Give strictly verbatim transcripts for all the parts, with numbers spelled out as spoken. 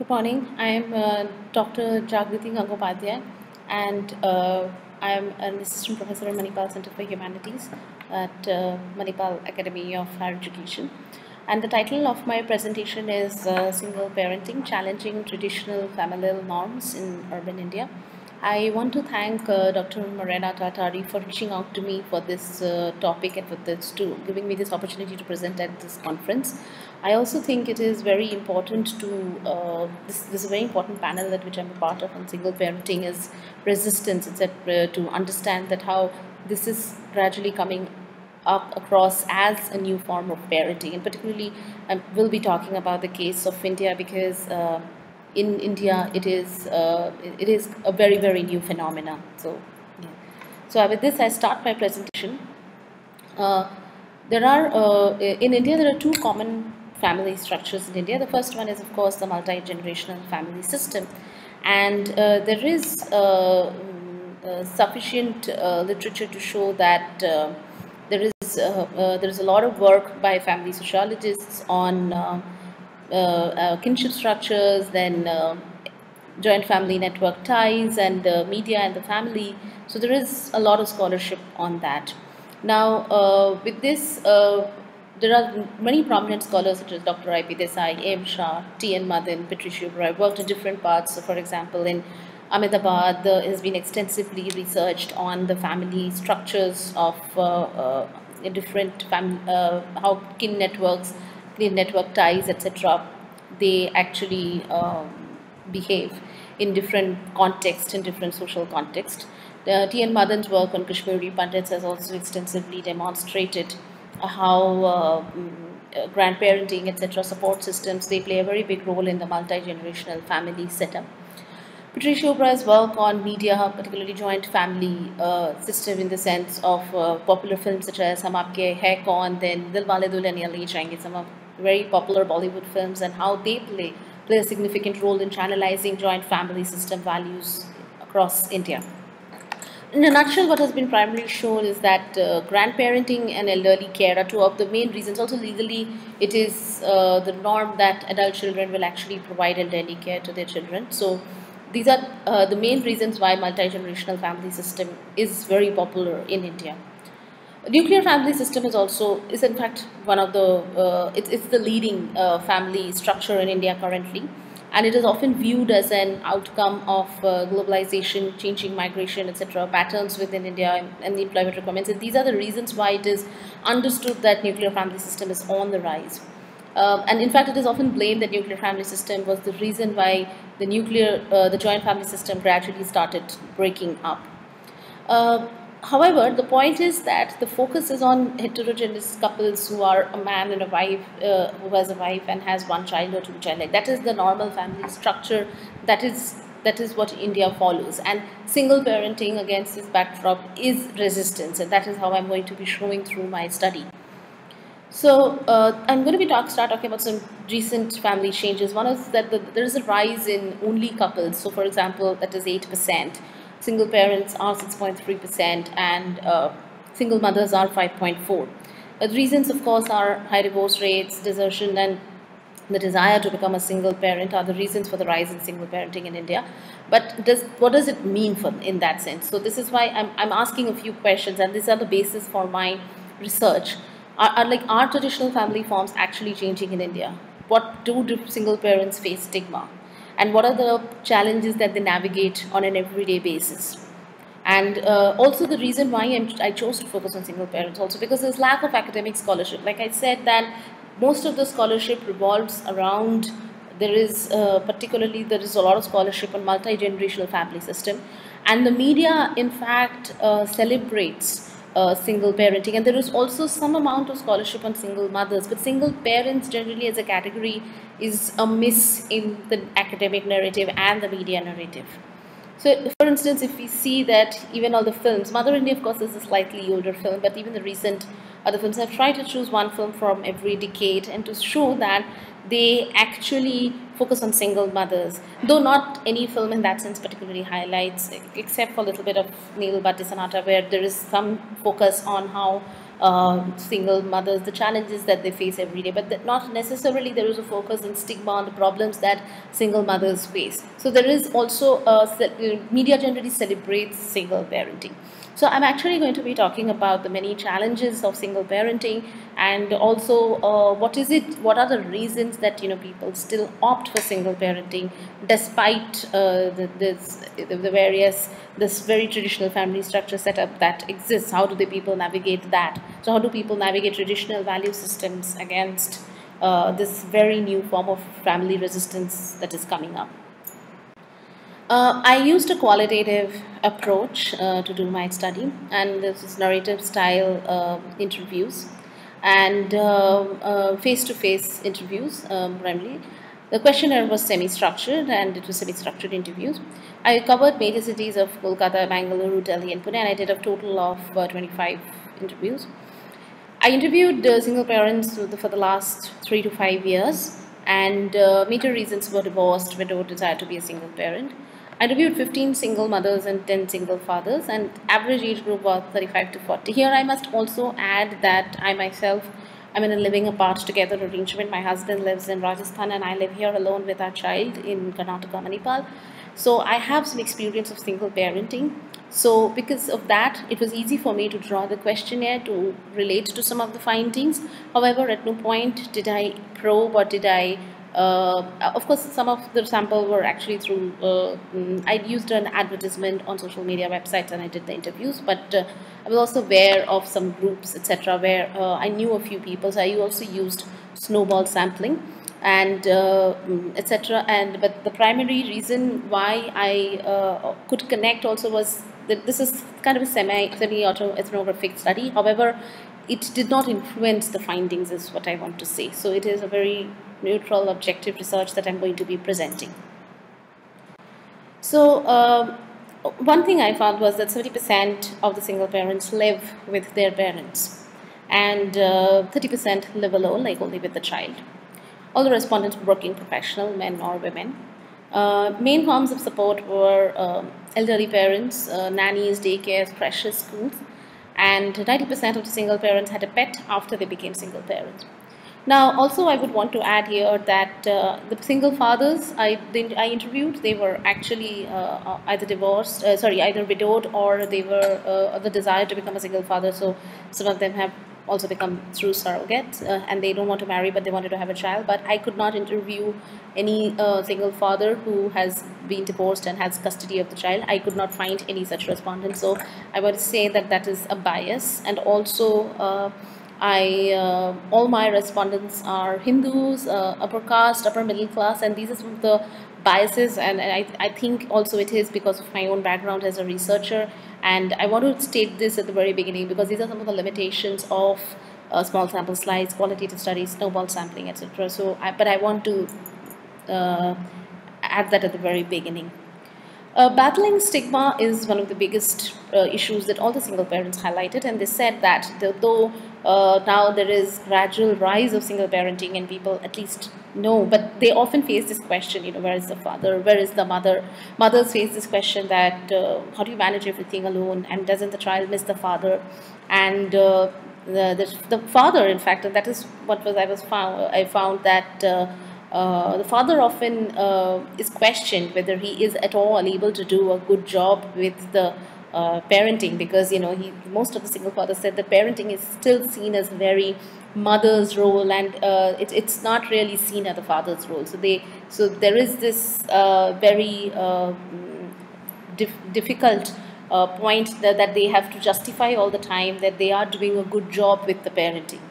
Good morning. I am uh, Doctor Jagriti Gangopadhyay, and uh, I am an assistant professor in Manipal Center for Humanities at uh, Manipal Academy of Higher Education. And the title of my presentation is uh, Single Parenting, Challenging Traditional Familial Norms in Urban India. I want to thank uh, Doctor Morena Tartari for reaching out to me for this uh, topic and for this, to giving me this opportunity to present at this conference. I also think it is very important to, uh, this, this is a very important panel that which I'm a part of on single parenting is resistance, et cetera, to understand that how this is gradually coming up across as a new form of parenting. And particularly, I will be talking about the case of India because uh, in India, it is uh, it is a very very new phenomena. So, yeah. so with this, I start my presentation. Uh, there are uh, in India there are two common family structures in India. The first one is of course the multi-generational family system, and uh, there is uh, uh, sufficient uh, literature to show that uh, there is uh, uh, there is a lot of work by family sociologists on. Uh, Uh, uh, kinship structures, then uh, joint family network ties, and the uh, media and the family. So there is a lot of scholarship on that. Now, uh, with this, uh, there are many prominent scholars such as Doctor I P Desai, A M Shah, T N Madan, Patricia Uberoi worked in different parts. So, for example, in Ahmedabad, there has been extensively researched on the family structures of uh, uh, different fam uh, how kin networks. The network ties, et cetera, they actually um, behave in different contexts, in different social contexts. Uh, T N Madan's work on Kashmiri Pandits has also extensively demonstrated how uh, grandparenting, et cetera, support systems, they play a very big role in the multi-generational family setup. Patricia Oprah's work on media, particularly joint family uh, system in the sense of uh, popular films such as Hamaapke Hai Koun, then Dil Wale Dulhania Le Jayenge, some of very popular Bollywood films, and how they play, play a significant role in channelizing joint family system values across India. In a nutshell, what has been primarily shown is that uh, grandparenting and elderly care are two of the main reasons. Also legally, it is uh, the norm that adult children will actually provide elderly care to their children. So these are uh, the main reasons why multi-generational family system is very popular in India. Nuclear family system is also, is in fact one of the, uh, it, it's the leading uh, family structure in India currently, and it is often viewed as an outcome of uh, globalization, changing migration, et cetera, patterns within India and the employment requirements. And these are the reasons why it is understood that nuclear family system is on the rise. Uh, and in fact, it is often blamed that nuclear family system was the reason why the nuclear, uh, the joint family system gradually started breaking up. Uh, However, the point is that the focus is on heterogeneous couples who are a man and a wife, uh, who has a wife and has one child or two child. Like that is the normal family structure. That is that is what India follows. And single parenting against this backdrop is resistance, and that is how I'm going to be showing through my study. So uh, I'm going to be talk, start talking about some recent family changes. One is that the, there is a rise in only couples. So, for example, that is eight percent. Single parents are six point three percent and uh, single mothers are five point four percent. The reasons, of course, are high divorce rates, desertion, and the desire to become a single parent are the reasons for the rise in single parenting in India. But does, what does it mean for in that sense? So this is why I'm, I'm asking a few questions, and these are the basis for my research. Are, are like are traditional family forms actually changing in India? What do, do single parents face stigma? And what are the challenges that they navigate on an everyday basis? And uh, also the reason why I'm, I chose to focus on single parents also because there's lack of academic scholarship. Like I said that most of the scholarship revolves around, there is uh, particularly there is a lot of scholarship on multi-generational family system. And the media in fact uh, celebrates uh, single parenting. And there is also some amount of scholarship on single mothers. But single parents generally as a category is a miss in the academic narrative and the media narrative. So, for instance, if we see that even all the films, Mother India, of course, is a slightly older film, but even the recent other films have tried to choose one film from every decade and to show that they actually focus on single mothers, though not any film in that sense particularly highlights, except for a little bit of Neil Bhatti Sanata, where there is some focus on how uh, single mothers, the challenges that they face every day, but that not necessarily there is a focus and stigma on the problems that single mothers face. So there is also, a, media generally celebrates single parenting. So I'm actually going to be talking about the many challenges of single parenting, and also uh, what is it, what are the reasons that, you know, people still opt for single parenting despite uh, the, this, the various, this very traditional family structure setup that exists. How do the people navigate that? So how do people navigate traditional value systems against uh, this very new form of family resistance that is coming up? Uh, I used a qualitative approach uh, to do my study, and this is narrative style uh, interviews and face-to-face uh, uh, -face interviews um, primarily. The questionnaire was semi-structured, and it was semi-structured interviews. I covered major cities of Kolkata, Bangalore, Delhi and Pune, and I did a total of uh, twenty-five interviews. I interviewed uh, single parents for the last three to five years, and uh, major reasons for divorce, widow, desire to be a single parent. I interviewed fifteen single mothers and ten single fathers, and average age group was thirty-five to forty. Here I must also add that I myself am in a living apart together arrangement. My husband lives in Rajasthan and I live here alone with our child in Karnataka, Manipal. So I have some experience of single parenting. So because of that, it was easy for me to draw the questionnaire to relate to some of the findings. However, at no point did I probe or did I Uh, of course, some of the sample were actually through, uh, I used an advertisement on social media websites and I did the interviews, but uh, I was also aware of some groups, et cetera, where uh, I knew a few people, so I also used snowball sampling and uh, et cetera. And but the primary reason why I uh, could connect also was that this is kind of a semi, semi-auto ethnographic study. However, it did not influence the findings, is what I want to say. So it is a very neutral, objective research that I'm going to be presenting. So uh, one thing I found was that seventy percent of the single parents live with their parents, and thirty percent uh, live alone, like only with the child. All the respondents were working professional, men or women. Uh, main forms of support were uh, elderly parents, uh, nannies, daycares, creches, schools, and ninety percent of the single parents had a pet after they became single parents. Now, also I would want to add here that uh, the single fathers I, I interviewed, they were actually uh, either divorced, uh, sorry, either widowed, or they were uh, the desire to become a single father. So some of them have also become through surrogates, uh, and they don't want to marry, but they wanted to have a child. But I could not interview any uh, single father who has been divorced and has custody of the child. I could not find any such respondent. So I would say that that is a bias, and also Uh, I uh, all my respondents are Hindus, uh, upper caste, upper middle class, and these are some of the biases, and I, I think also it is because of my own background as a researcher, and I want to state this at the very beginning because these are some of the limitations of uh, small sample size, qualitative studies, snowball sampling, et cetera. So, I, but I want to uh, add that at the very beginning. Uh, battling stigma is one of the biggest uh, issues that all the single parents highlighted, and they said that the, though uh, now there is gradual rise of single parenting and people at least know, but they often face this question, you know, where is the father, where is the mother? Mothers face this question that uh, how do you manage everything alone, and doesn't the child miss the father? And uh, the, the, the father, in fact, and that is what was I was found, I found that uh, Uh, the father often uh, is questioned whether he is at all able to do a good job with the uh, parenting, because, you know, he, most of the single fathers said that parenting is still seen as very mother's role, and uh, it, it's not really seen as the father's role. So they, so there is this uh, very uh, dif difficult uh, point that, that they have to justify all the time that they are doing a good job with the parenting.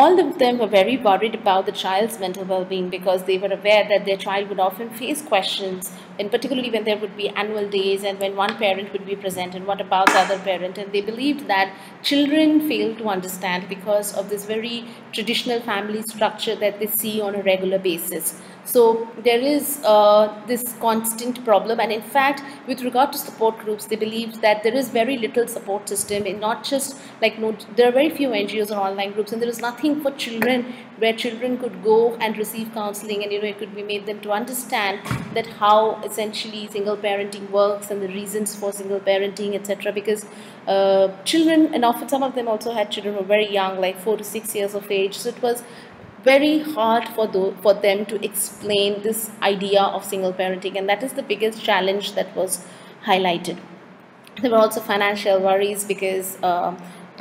All of them were very worried about the child's mental well-being because they were aware that their child would often face questions, and particularly when there would be annual days and when one parent would be present and what about the other parent, and they believed that children fail to understand because of this very traditional family structure that they see on a regular basis. So there is uh, this constant problem, and in fact with regard to support groups, they believe that there is very little support system, and not just like no, there are very few N G Os or online groups, and there is nothing for children where children could go and receive counseling, and you know it could be made them to understand that how essentially single parenting works and the reasons for single parenting, et cetera. Because uh, children, and often some of them also had children who were very young, like four to six years of age. So it was very hard for those, for them to explain this idea of single parenting, and that is the biggest challenge that was highlighted. There were also financial worries because uh,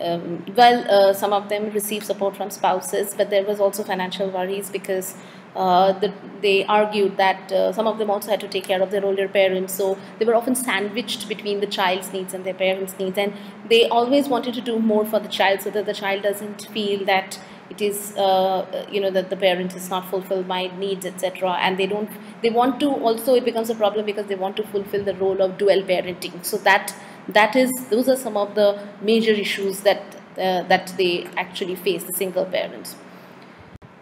um, well uh, some of them received support from spouses, but there was also financial worries because uh, the, they argued that uh, some of them also had to take care of their older parents, so they were often sandwiched between the child's needs and their parents' needs, and they always wanted to do more for the child so that the child doesn't feel that it is uh, you know that the parent is not fulfilled my needs, etc. And they don't they want to also, it becomes a problem because they want to fulfill the role of dual parenting. So that that is those are some of the major issues that uh, that they actually face, the single parents.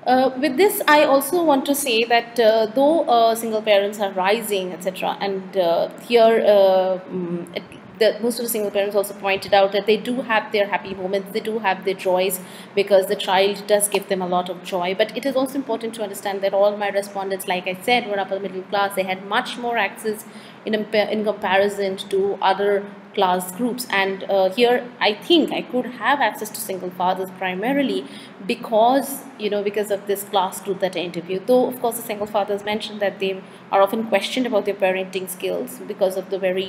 Uh, with this, I also want to say that uh, though uh, single parents are rising, etc., and uh, here uh, um, it, The, most of the single parents also pointed out that they do have their happy moments, they do have their joys, because the child does give them a lot of joy. But it is also important to understand that all my respondents, like I said, were upper middle class. They had much more access in, in comparison to other class groups, and uh, here I think I could have access to single fathers primarily because you know because of this class group that I interviewed. Though of course the single fathers mentioned that they are often questioned about their parenting skills because of the very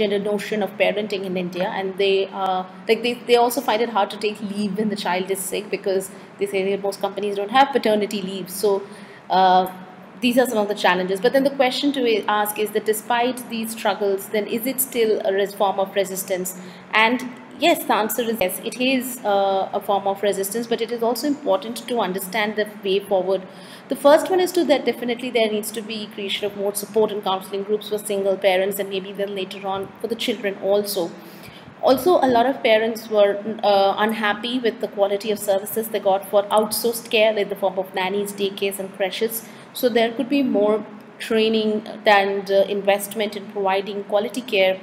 gender notion of parenting in India, and they uh, like they, they also find it hard to take leave when the child is sick because they say that most companies don't have paternity leave. So uh, these are some of the challenges. But then the question to ask is that despite these struggles, then is it still a form of resistance? And yes, the answer is yes, it is uh, a form of resistance, but it is also important to understand the way forward. The first one is to that definitely there needs to be creation of more support and counseling groups for single parents, and maybe then later on for the children also. Also, a lot of parents were uh, unhappy with the quality of services they got for outsourced care in the form of nannies, daycares and creches. So there could be more training and uh, investment in providing quality care,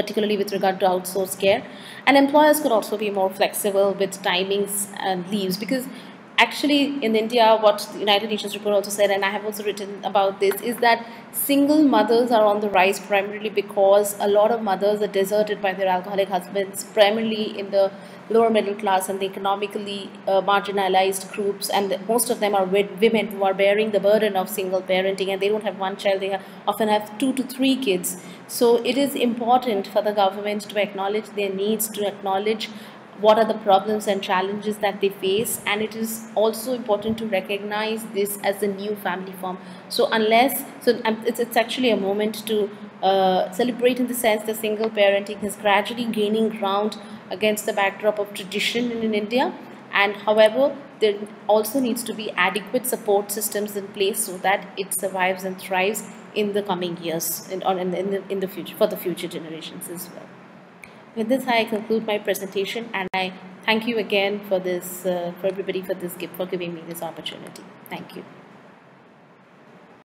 particularly with regard to outsourced care. And employers could also be more flexible with timings and leaves, because actually in India, what the United Nations report also said, and I have also written about this, is that single mothers are on the rise primarily because a lot of mothers are deserted by their alcoholic husbands, primarily in the lower middle class and the economically uh, marginalized groups, and most of them are women who are bearing the burden of single parenting, and they don't have one child, they have, often have two to three kids. So it is important for the government to acknowledge their needs, to acknowledge what are the problems and challenges that they face, and it is also important to recognize this as a new family form. So unless so it's, it's actually a moment to uh, celebrate, in the sense that single parenting is gradually gaining ground against the backdrop of tradition in India, and however there also needs to be adequate support systems in place so that it survives and thrives in the coming years and in, in the in the future, for the future generations as well. With this, I conclude my presentation, and I thank you again for this, uh, for everybody for this gift, for giving me this opportunity. Thank you.